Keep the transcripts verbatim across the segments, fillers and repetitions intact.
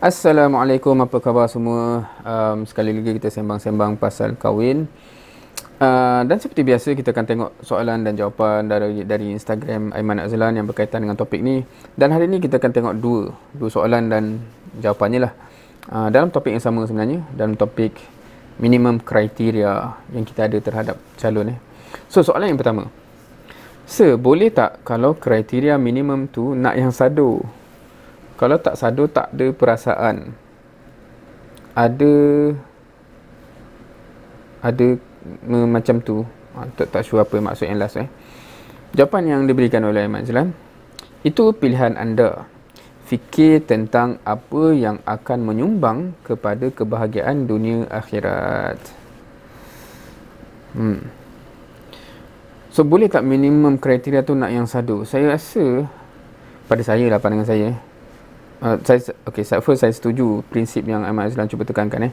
Assalamualaikum, apa khabar semua? Um, sekali lagi kita sembang-sembang pasal kahwin. Uh, dan seperti biasa kita akan tengok soalan dan jawapan dari dari Instagram Aiman Azlan yang berkaitan dengan topik ni. Dan hari ni kita akan tengok dua dua soalan dan jawapannya lah. Uh, dalam topik yang sama sebenarnya, dalam topik minimum kriteria yang kita ada terhadap calon eh. So soalan yang pertama. Sir, boleh tak kalau kriteria minimum tu nak yang sado? Kalau tak sado, tak ada perasaan, ada ada me, macam tu, ha, tak, tak sure apa maksud yang last eh. Jawapan yang diberikan oleh Ahmad Azlan, itu pilihan anda. Fikir tentang apa yang akan menyumbang kepada kebahagiaan dunia akhirat. hmm. So boleh tak minimum kriteria tu nak yang sado? Saya rasa, pada saya lah, pandangan saya, Uh, saya, okay, first saya setuju prinsip yang Ahmad Azlan cuba tekankan eh.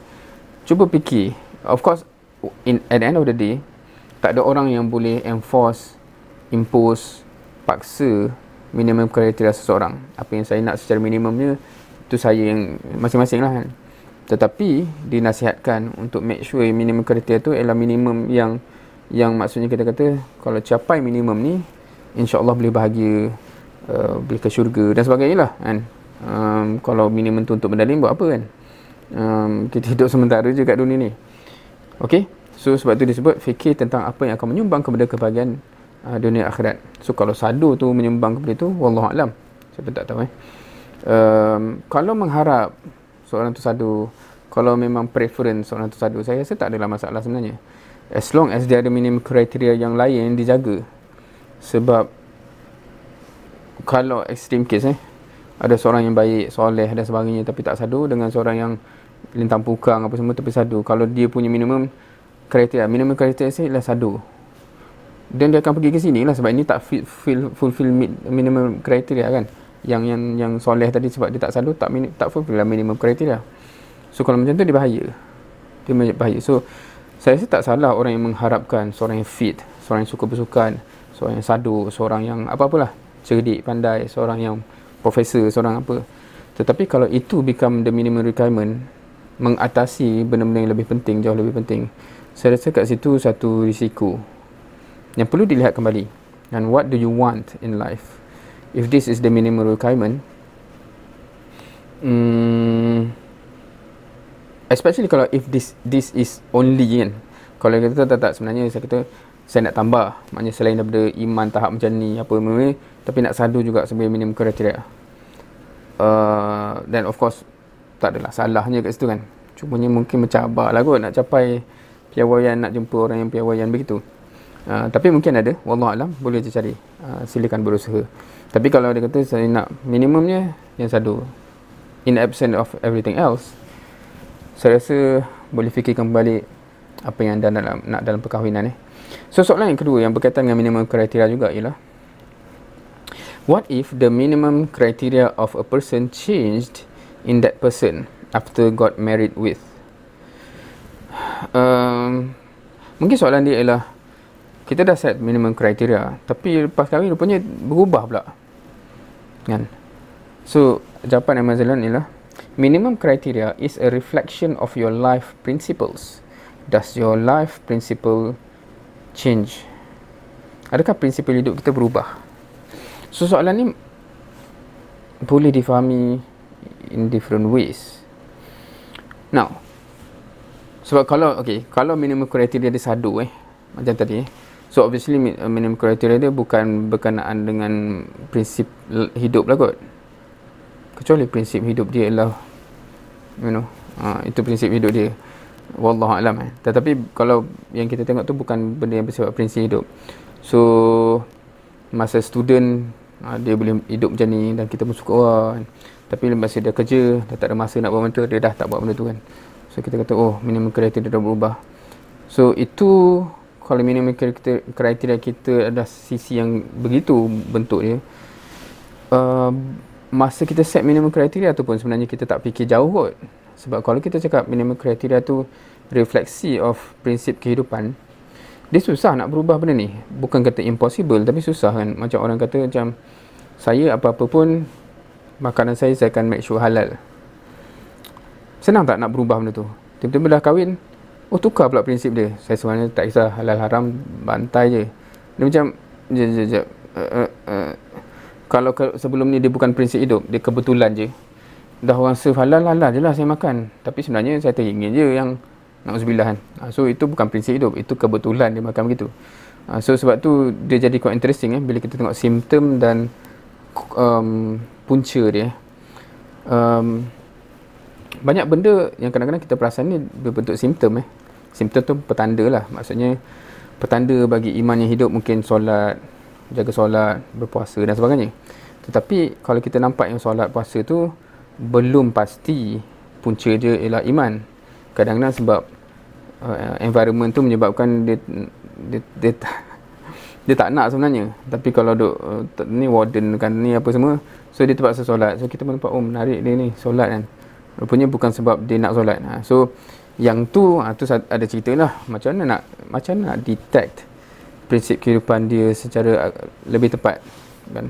Cuba fikir, of course in, at the end of the day, tak ada orang yang boleh enforce, impose, paksa minimum kriteria seseorang. Apa yang saya nak secara minimumnya, itu saya yang masing-masing lah kan. Tetapi dinasihatkan untuk make sure minimum kriteria tu ialah minimum yang yang maksudnya kita kata, kalau capai minimum ni, insyaAllah boleh bahagia, uh, boleh ke syurga dan sebagainya lah kan. Um, kalau minimum tu untuk benda lain, buat apa kan? um, Kita hidup sementara je kat dunia ni. Okay, so sebab tu disebut fikir tentang apa yang akan menyumbang kepada kebahagiaan uh, dunia akhirat. So kalau sado tu menyumbang kepada tu, wallahualam, saya pun tak tahu eh. um, Kalau mengharap seorang tu sado, kalau memang preference seorang tu sado, saya rasa tak adalah masalah sebenarnya, as long as dia ada minimum kriteria yang lain yang dijaga. Sebab kalau extreme case eh, ada seorang yang baik, soleh dan sebagainya tapi tak sadu, dengan seorang yang lintang pukang apa semua tapi sadu. Kalau dia punya minimum kriteria, minimum kriteria saya ialah sadu, dan dia akan pergi ke sini lah sebab ini tak fit, feel, fulfill minimum kriteria kan. Yang yang yang soleh tadi sebab dia tak sadu, tak min, tak fulfill lah minimum kriteria. So kalau macam tu dia bahaya. Dia bahaya. So saya rasa tak salah orang yang mengharapkan seorang yang fit, seorang yang suka bersukan, seorang yang sadu, seorang yang apa-apalah, cerdik, pandai, seorang yang profesor, seorang apa. Tetapi kalau itu become the minimum requirement, mengatasi benda-benda yang lebih penting, jauh lebih penting, saya rasa kat situ satu risiko yang perlu dilihat kembali. And what do you want in life? If this is the minimum requirement, um, especially kalau if this this is only kan. Kalau kita kata tak, tak sebenarnya saya kata saya nak tambah, maknanya selain daripada iman tahap macam ni apa ni, tapi nak sadu juga sebagai minimum kriteria. Dan uh, of course tak adalah salahnya kat situ kan. Cumanya mungkin mencabar lah kot nak capai piawaian, nak jumpa orang yang piawaian begitu. uh, Tapi mungkin ada, wallahualam, boleh je cari, uh, silakan berusaha. Tapi kalau dia kata saya nak minimumnya yang sadu, in absence of everything else, saya rasa boleh fikirkan balik apa yang anda nak, nak dalam perkahwinan eh. So soalan yang kedua yang berkaitan dengan minimum kriteria juga ialah, what if the minimum criteria of a person changed in that person after got married with? Um, mungkin soalan dia ialah, kita dah set minimum criteria, tapi lepas kahwin rupanya berubah pula kan? So jawapan Ahmad Azlan ialah, minimum criteria is a reflection of your life principles. Does your life principle change? Adakah prinsip hidup kita berubah? So soalan ni boleh difahami in different ways. Now, sebab kalau okay, kalau minimum kriteria dia sadu eh, macam tadi eh, so obviously minimum kriteria dia bukan berkenaan dengan prinsip hidup lah kot. Kecuali prinsip hidup dia ialah, you know, uh, itu prinsip hidup dia, wallahualam eh. Tetapi kalau yang kita tengok tu bukan benda yang bersifat prinsip hidup. So masa student dia boleh hidup macam ni dan kita pun suka orang, tapi masa dia kerja, dah tak ada masa nak buat benda tu, dia dah tak buat benda tu kan. So kita kata, oh, minimum kriteria dah berubah. So itu kalau minimum kriteria kita ada sisi yang begitu bentuk dia, uh, masa kita set minimum kriteria tu pun sebenarnya kita tak fikir jauh kot. Sebab kalau kita cakap minimum kriteria tu refleksi of prinsip kehidupan, dia susah nak berubah benda ni. Bukan kata impossible, tapi susah kan. Macam orang kata macam, saya apa-apa pun, makanan saya, saya akan make sure halal. Senang tak nak berubah benda tu? Tiba-tiba dah kahwin, oh tukar pula prinsip dia. Saya sebenarnya tak kisah halal haram, bantai je. Dia macam, jap, jap, jap. Uh, uh, kalau ke, sebelum ni dia bukan prinsip hidup, dia kebetulan je. Dah orang serve halal, halal je lah saya makan. Tapi sebenarnya saya teringin je yang na'uzubillah kan. So itu bukan prinsip hidup, itu kebetulan dia makan begitu. So sebab tu dia jadi quite interesting eh, bila kita tengok simptom dan um, punca dia. um, Banyak benda yang kadang-kadang kita perasan ni berbentuk simptom eh. Simptom tu petanda lah, maksudnya petanda bagi iman yang hidup, mungkin solat, jaga solat, berpuasa dan sebagainya. Tetapi kalau kita nampak yang solat puasa tu belum pasti punca dia ialah iman. Kadang-kadang sebab uh, environment tu menyebabkan dia dia, dia, ta, dia tak nak sebenarnya. Tapi kalau duk uh, ni warden kan ni apa semua, so dia terpaksa solat. So kita nampak, oh menarik dia ni solat kan. Rupanya bukan sebab dia nak solat. Ha, so yang tu ha, tu ada cerita lah. Macam mana nak macam mana nak detect prinsip kehidupan dia secara lebih tepat kan.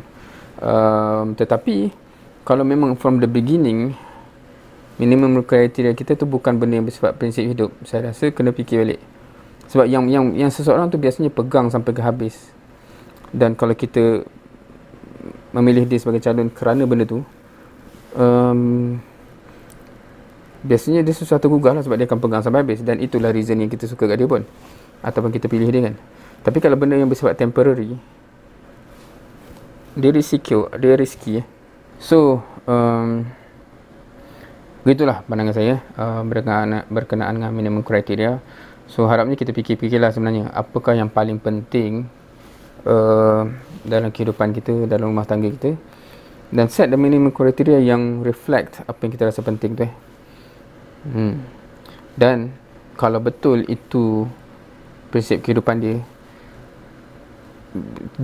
Um, tetapi kalau memang from the beginning minimum kriteria kita tu bukan benda yang bersifat prinsip hidup, saya rasa kena fikir balik. Sebab yang yang yang seseorang tu biasanya pegang sampai ke habis. Dan kalau kita memilih dia sebagai calon kerana benda tu, um, biasanya dia susah tergugah lah, sebab dia akan pegang sampai habis. Dan itulah reason yang kita suka kat dia pun, ataupun kita pilih dia kan. Tapi kalau benda yang bersifat temporary, dia risiko, dia riski eh. So, um, begitulah pandangan saya uh, berkenaan, berkenaan dengan minimum criteria. So, harapnya kita fikir-fikirlah sebenarnya apakah yang paling penting uh, dalam kehidupan kita, dalam rumah tangga kita. Dan set the minimum criteria yang reflect apa yang kita rasa penting tu eh. hmm. Dan kalau betul itu prinsip kehidupan dia,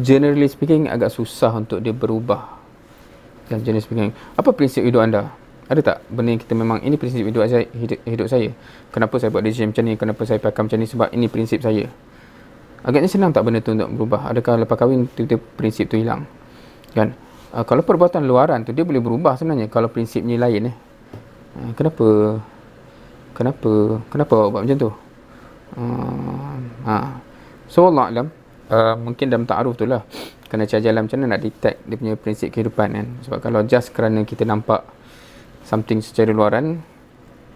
generally speaking agak susah untuk dia berubah. Dan jenis pengen, apa prinsip hidup anda? Ada tak benda yang kita memang, ini prinsip hidup saya, hidup, hidup saya. Kenapa saya buat decision macam ni? Kenapa saya pakai macam ni? Sebab ini prinsip saya. Agaknya senang tak benda tu untuk berubah? Adakah lepas kahwin tiba-tiba prinsip tu hilang? Kan? Uh, kalau perbuatan luaran tu dia boleh berubah sebenarnya kalau prinsipnya lain eh. Uh, kenapa? Kenapa? Kenapa awak buat macam tu? Uh, ha. So Allah alam, uh, mungkin dalam ta'aruf tu lah kena cari jalan macam mana nak detect dia punya prinsip kehidupan kan. Sebab kalau just kerana kita nampak something secara luaran,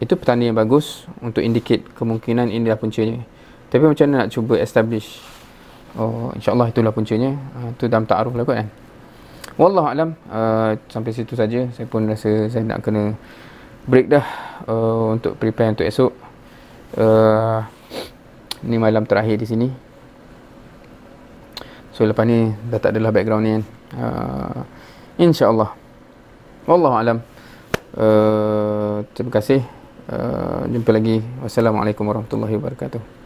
itu petanda yang bagus untuk indicate kemungkinan inilah puncanya. Tapi macam mana nak cuba establish, oh insyaAllah itulah puncanya, itu uh, dalam ta'aruf lah kot kan. Wallahualam, uh, sampai situ saja. Saya pun rasa saya nak kena break dah uh, untuk prepare untuk esok. uh, Ni malam terakhir di sini. So lepas ni dah tak adalah background ni kan. uh, InsyaAllah. Wallahualam. uh, Terima kasih. uh, Jumpa lagi. Wassalamualaikum warahmatullahi wabarakatuh.